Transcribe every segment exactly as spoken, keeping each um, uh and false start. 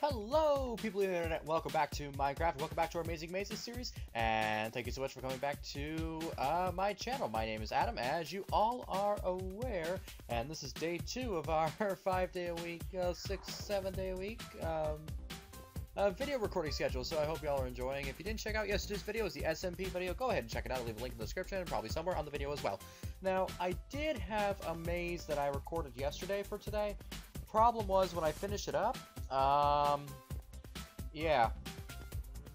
Hello, people of the internet. Welcome back to Minecraft. Welcome back to our Amazing Mazes series, and thank you so much for coming back to uh, my channel. My name is Adam, as you all are aware, and this is day two of our five-day-a-week, uh, six, seven-day-a-week um, uh, video recording schedule, so I hope you all are enjoying. If you didn't check out yesterday's video, it's the S M P video. Go ahead and check it out. I'll leave a link in the description and probably somewhere on the video as well. Now, I did have a maze that I recorded yesterday for today. Problem was, when I finished it up, Um, yeah,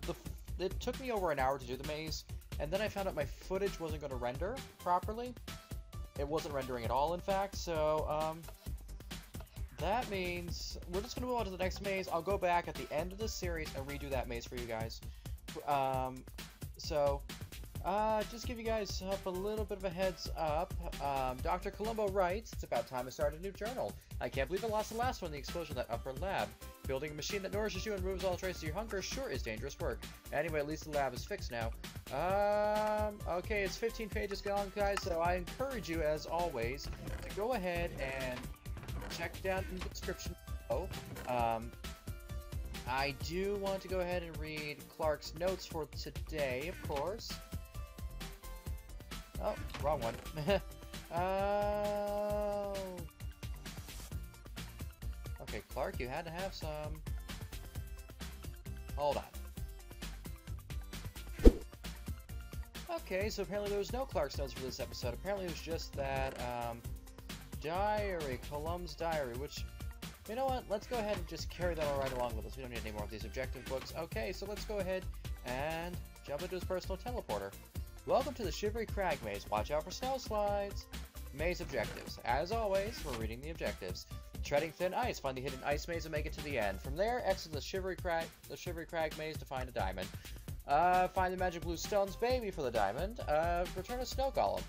the, it took me over an hour to do the maze, and then I found out my footage wasn't going to render properly. It wasn't rendering at all, in fact, so, um, that means we're just going to move on to the next maze. I'll go back at the end of this series and redo that maze for you guys. Um, so, uh, just give you guys up a little bit of a heads up. Um, Doctor Columbo writes, "It's about time I started a new journal. I can't believe I lost the last one in the explosion of that upper lab. Building a machine that nourishes you and removes all traces of your hunger sure is dangerous work. Anyway, at least the lab is fixed now." Um, okay, it's fifteen pages gone, guys, so I encourage you, as always, to go ahead and check down in the description below. Um, I do want to go ahead and read Clark's notes for today, of course. Oh, wrong one. Oh... uh... Okay, Clark, you had to have some. Hold on. Okay, so apparently there was no Clark's notes for this episode. Apparently it was just that um, diary, Column's diary, which, you know what? Let's go ahead and just carry that all right along with us. We don't need any more of these objective books. Okay, so let's go ahead and jump into his personal teleporter. Welcome to the Shivery Crag maze. Watch out for snow slides. Maze objectives. As always, we're reading the objectives. Treading thin ice, find the hidden ice maze and make it to the end. From there, exit the Shivery Crag, the Shivery Crag maze to find a diamond. Uh, find the magic blue stone's baby for the diamond. Uh, return a snow golem.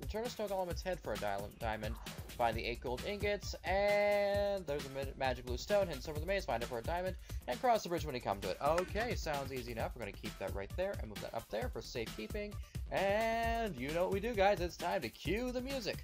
Return a snow golem its head for a diamond. Find the eight gold ingots, and there's a magic blue stone. Hence over the maze, find it for a diamond, and cross the bridge when you come to it. Okay, sounds easy enough. We're gonna keep that right there and move that up there for safekeeping. And you know what we do, guys? It's time to cue the music.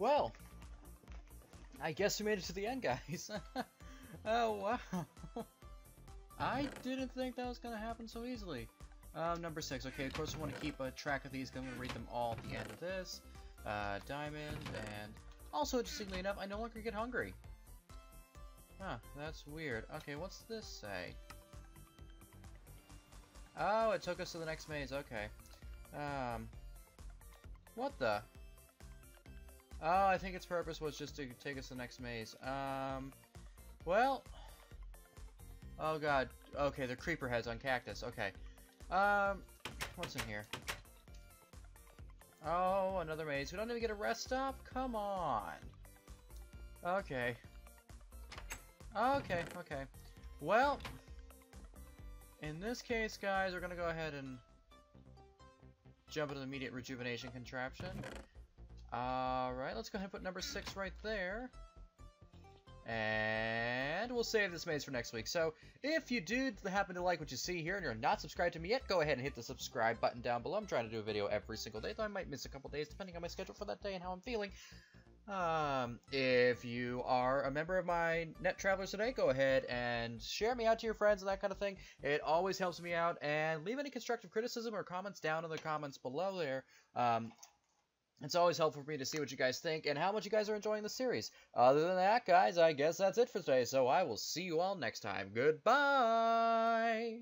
Well, I guess we made it to the end, guys. Oh, wow. I didn't think that was going to happen so easily. Um, number six. Okay, of course we want to keep uh, track of these, because I'm going to read them all at the end of this. Uh, diamond, and... Also, interestingly enough, I no longer get hungry. Huh, that's weird. Okay, what's this say? Oh, it took us to the next maze, okay. Um, what the? Oh, I think its purpose was just to take us to the next maze. Um, well... Oh god, okay, they're creeper heads on cactus, okay. Um, what's in here? Oh, another maze. We don't even get a rest stop? Come on! Okay. Okay, okay. Well, in this case, guys, we're gonna go ahead and jump into the immediate rejuvenation contraption. Alright, let's go ahead and put number six right there. And we'll save this maze for next week. So if you do happen to like what you see here and you're not subscribed to me yet, go ahead and hit the subscribe button down below. I'm trying to do a video every single day, though I might miss a couple days depending on my schedule for that day and how I'm feeling. Um, if you are a member of my Net Travelers today, go ahead and share me out to your friends and that kind of thing. It always helps me out. And leave any constructive criticism or comments down in the comments below there. Um... It's always helpful for me to see what you guys think and how much you guys are enjoying the series. Other than that, guys, I guess that's it for today, so I will see you all next time. Goodbye!